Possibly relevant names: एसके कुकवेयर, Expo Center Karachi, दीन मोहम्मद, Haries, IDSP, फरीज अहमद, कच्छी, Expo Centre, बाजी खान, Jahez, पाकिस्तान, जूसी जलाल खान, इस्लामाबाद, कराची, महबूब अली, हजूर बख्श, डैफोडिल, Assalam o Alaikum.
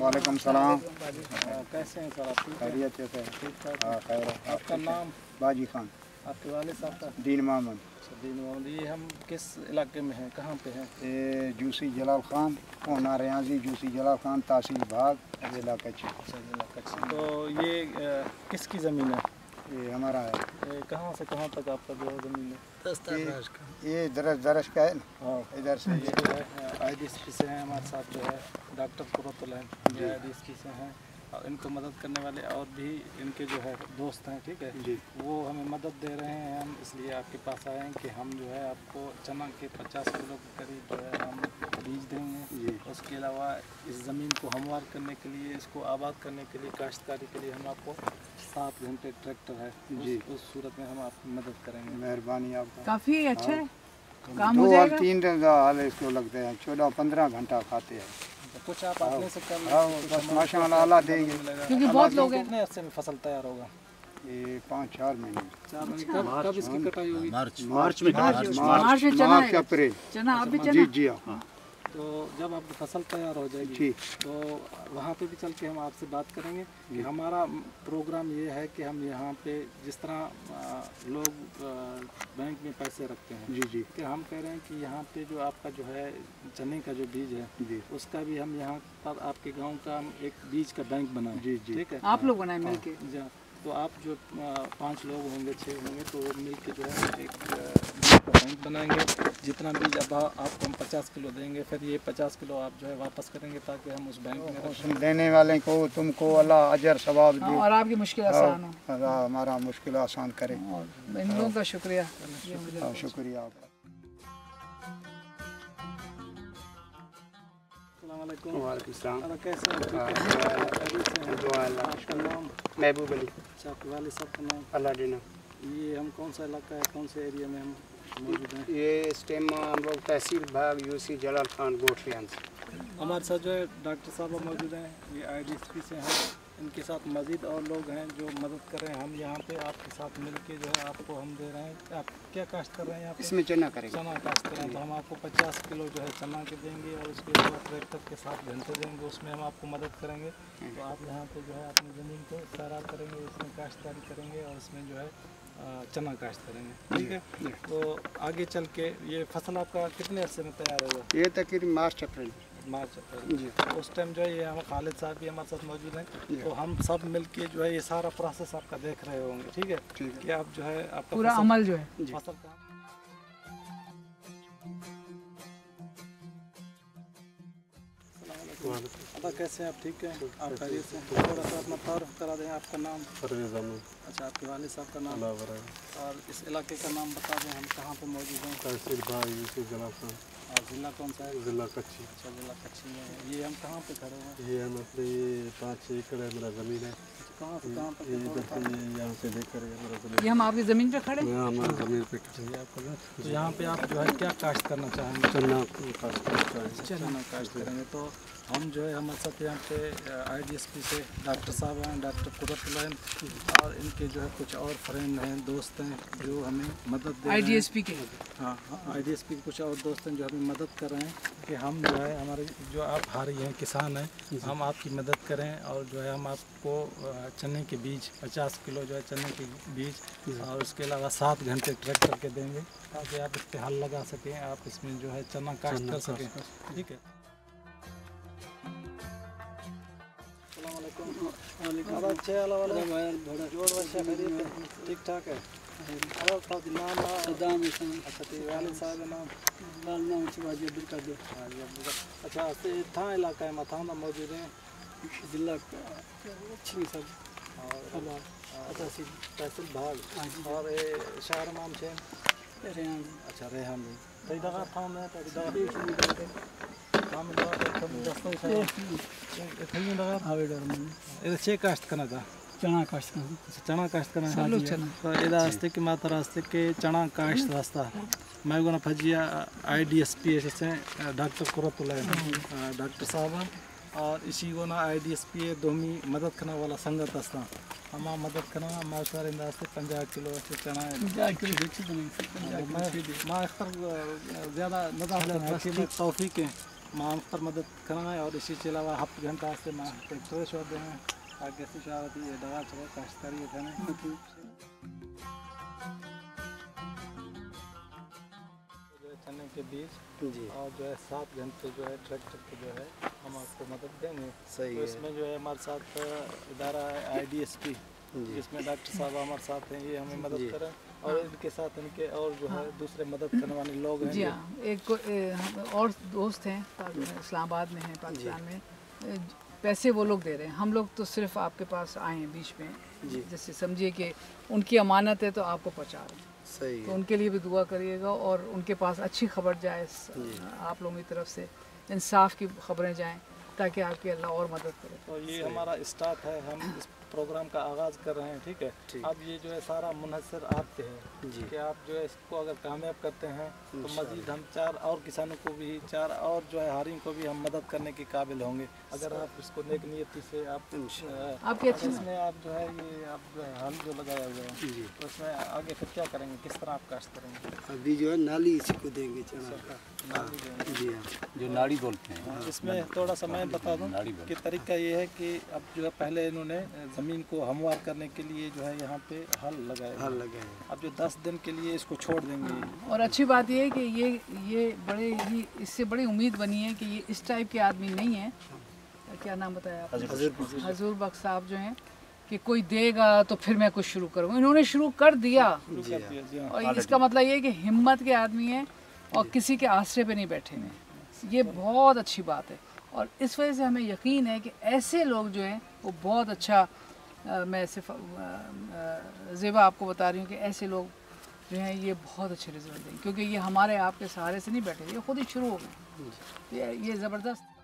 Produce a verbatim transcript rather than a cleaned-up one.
वालेकुम सलाम। कैसे हैं सर आप? खैरियत से हैं? खैर। आपका नाम? बाजी खान। आपके वाले साहब का? दीन मोहम्मद। दीन मोहम्मद, ये हम किस इलाके में हैं, कहाँ पे हैं? ये जूसी जलाल खान, कोना रियाजी, जूसी जलाल खान, तहसील भाग, जिला कच्छी। जिला कच्छी। तो ये किसकी ज़मीन है? ये हमारा है। कहाँ से कहाँ तक आपका जो ज़मीन है? ये दरस दरस का है ना। इधर से ये जो है आई डी एस पी से हैं हमारे साथ, जो है डॉक्टर कुरतुल हैं, जो आई डी एस पी से हैं, और इनको मदद करने वाले और भी इनके जो है दोस्त हैं, ठीक है जी, वो हमें मदद दे रहे हैं। हम इसलिए आपके पास आए हैं कि हम जो है आपको चना के पचास किलो के करीब जो है हम बीज देंगे। उसके अलावा इस ज़मीन को हमवार करने के लिए, इसको आबाद करने के लिए, काश्तकारी के लिए हम आपको सात घंटे ट्रैक्टर है जी, उस, उस सूरत में हम आपकी मदद करेंगे। मेहरबानी आपका। काफ़ी अच्छा है काम। दो और तीन दिन का हाल इसको लगते हैं, चौदह पंद्रह घंटा खाते हैं। कुछ आप अपने से कर लें, माशाल्लाह अल्लाह देंगे, क्योंकि बहुत लोग हैं। कितने अरसे में फसल तैयार होगा? ये पाँच चार महीने। चार महीने कब कब इसकी कटाई होगी? मार्च मार्च में मार्च में चना है। अप्रैल चना अभी चना जी जी हाँ। तो जब आपकी फसल तैयार हो जाएगी तो वहाँ पे भी चल के हम आपसे बात करेंगे कि हमारा प्रोग्राम ये है कि हम यहाँ पे जिस तरह लोग बैंक में पैसे रखते हैं जी जी, कि हम कह रहे हैं कि यहाँ पे जो आपका जो है चने का जो बीज है उसका भी हम यहाँ पर आपके गांव का एक बीज का बैंक बनाएं जी जी, ठीक है? आप लोग बनाएं मिलके जी। तो आप जो पाँच लोग होंगे, छः होंगे, तो वो मिल के जो है एक बैंक बनाएंगे। जितना बीज अब आपको हम पचास किलो देंगे, फिर ये पचास किलो आप जो है वापस करेंगे ताकि हम उस बैंक में रखें। देने वाले को तुमको अल्लाह अजर सवाब दे और आपकी मुश्किल आसान हो, अल्लाह हमारा मुश्किल आसान करे। इन लोगों का शुक्रिया, शुक्रिया आपका। महबूब अली। अच्छा, आपके वाले साहब का नाम? अलादीना। ये हम कौन सा इलाका है, कौन से एरिया में हम मौजूद हैं? ये इस टाइम हम लोग तहसील भाग यूसी जलाल खान गोठियान से। हमारे साथ जो है डॉक्टर साहब मौजूद हैं, ये आई डी एस पी से हैं, इनके साथ मज़ीद और लोग हैं जो मदद कर रहे हैं। हम यहाँ पे आपके साथ मिलके जो है आपको हम दे रहे हैं। आप क्या काश्त कर रहे हैं आप? इसमें चना करेंगे। चना काश्त करें, तो हम आपको पचास किलो जो है चना के देंगे और उसके बाद ट्रैक्टर के साथ घंटे देंगे, उसमें हम आपको मदद करेंगे। तो आप यहाँ पे जो है अपनी ज़मीन को सारा करेंगे, इसमें काश्तकारी करेंगे और इसमें जो है चना काश्त करेंगे, ठीक है? तो आगे चल के ये फसल आपका कितने अर्से में तैयार होगा? ये तकरीबन मार्च अप्रैल मार्च अप्रैल जी। उस टाइम जो है ये हम खालिद साहब भी हमारे साथ मौजूद हैं, तो हम सब मिलके जो है ये सारा प्रोसेस आपका देख रहे होंगे, ठीक है? कि आप जो है आपका पूरा अमल जो है फसल का। अच्छा, कैसे हैं आप? ठीक हैं आप? खैरियत से? थोड़ा सा अपना तारुफ करा दें। आपका नाम? फरीज अहमद। अच्छा, आपके वाले साहब का नाम? और इस इलाके का नाम बता दें, हम कहाँ पे मौजूद हैं? तहसील भाई यूसी जलाल खान। और ज़िला कौन सा है? ज़िला कच्छी। अच्छा, ज़िला कच्छी में। ये हम कहाँ पे खड़े हैं? ये हम अपने पाँच एकड़ है, मेरा ज़मीन है। कहाँ से कहाँ पर? यहाँ से लेकर मेरा ज़मीन। ये हम आपकी ज़मीन पे खड़े हैं। यहाँ हमारे ज़मीन पे खड़े हैं। आपको तो यहाँ पे आप जो है क्या काश्त करना चाहेंगे? चना काश्त। चना काश्त करेंगे। तो हम जो है हमारे साथ यहाँ पे आई डी एस पी से डॉक्टर साहब हैं, डॉक्टर कुरतुल हैं, और इनके जो है कुछ और फ्रेंड हैं, दोस्त हैं जो हमें मदद दे आई डी एस पी के। हाँ हाँ, आई डी एस पी के कुछ और दोस्त हैं जो हमें मदद कर रहे हैं कि हम जो है हमारे जो आप हारी हैं, किसान हैं, हम आपकी मदद करें और जो है हम आपको चने के बीज पचास किलो जो है चने के बीज और उसके अलावा सात घंटे ट्रैक्टर के देंगे ताकि आप इस पर हल लगा सकें, आप इसमें जो है चना काश्त कर सकें, ठीक है? ठीक ठाक है। नाम? अच्छा, था इलाका है मथाना मौजूद है जिला अच्छी सब। और अच्छा तहसील भाग और शहर नाम से रेहान। अच्छा, रेहान कई दफ़ा थाम है, छः काश्त करना था। चना काश्त करना। चना काश्त करना। ये रास्ते के माता रास्ते के चना काश्त रास्ता मैं गोना फजिया आई डी एस पी से डॉक्टर कुरतुल डॉक्टर साहब और इसी गोना आई डी एस पी दोमी मदद करने वाला संगत रास्ता हम मदद करना माशाल्लाह इन रास्ते पंजाह किलो से चना है। ज़्यादा तौफीक है मांग पर मदद करना है। और इसी के अलावा हफ्त घंटा से मांग ट्रैक्टर छोड़ देना है ताकि होती है दवा छोड़ काश्तकारी चने के बीज और जो है सात घंटे जो है ट्रैक्टर की जो है हम आपको मदद देंगे। सही तो इसमें जो है हमारे साथ इदारा है आई डी एस पी जिसमें डॉक्टर साहब हमारे साथ हैं, ये हमें मदद करें और इनके साथ इनके और जो है दूसरे मदद करने वाले लोग हैं। जी हाँ, एक ए, और दोस्त हैं इस्लामाबाद में हैं, पाकिस्तान में, पैसे वो लोग दे रहे हैं। हम लोग तो सिर्फ आपके पास आए हैं बीच में, जैसे समझिए कि उनकी अमानत है तो आपको पहुँचा रहे हैं। सही, तो उनके लिए भी दुआ करिएगा और उनके पास अच्छी खबर जाए आप लोगों की तरफ से, इंसाफ की खबरें जाएँ ताकि आपकी अल्लाह और मदद करे। तो ये हमारा स्टाफ है, हम इस प्रोग्राम का आगाज़ कर रहे हैं। ठीक है, अब ये जो है सारा मुनहसर आपके है कि आप जो है इसको अगर कामयाब करते हैं तो मज़ीद हम चार और किसानों को भी, चार और जो है हारियों को भी हम मदद करने के काबिल होंगे अगर आप इसको नेक नियति से आप आपकी अच्छी इसमें आप जो है ये आप जो है हल जो लगाया हुआ है तो उसमें आगे फिर क्या करेंगे, किस तरह आप काश्त करेंगे? अभी जो है नाली इसी को देंगे जो नाड़ी बोलते हैं। इसमें थोड़ा सा मैं बता दूं कि तरीका ये है कि अब जो है पहले इन्होंने ज़मीन को हमवार करने के लिए जो है यहाँ पे हल लगाए हल लगाए अब जो दस दिन के लिए इसको छोड़ देंगे। और अच्छी बात ये है कि ये ये बड़े ही इससे बड़ी उम्मीद बनी है कि ये इस टाइप के आदमी नहीं है, क्या नाम बताया, हजूर बख्श साहब जो हैं, कि कोई देगा तो फिर मैं कुछ शुरू करूँगा। इन्होंने शुरू कर दिया और इसका मतलब ये है कि हिम्मत के आदमी हैं और किसी के आश्रय पे नहीं बैठे हैं, ये बहुत अच्छी बात है। और इस वजह से हमें यकीन है कि ऐसे लोग जो हैं वो बहुत अच्छा आ, मैं सिर्फ ज़ेबा आपको बता रही हूँ कि ऐसे लोग जो हैं ये बहुत अच्छे रिजल्ट देंगे क्योंकि ये हमारे आपके सहारे से नहीं बैठे, ये खुद ही शुरू हो गए। ये, ये ज़बरदस्त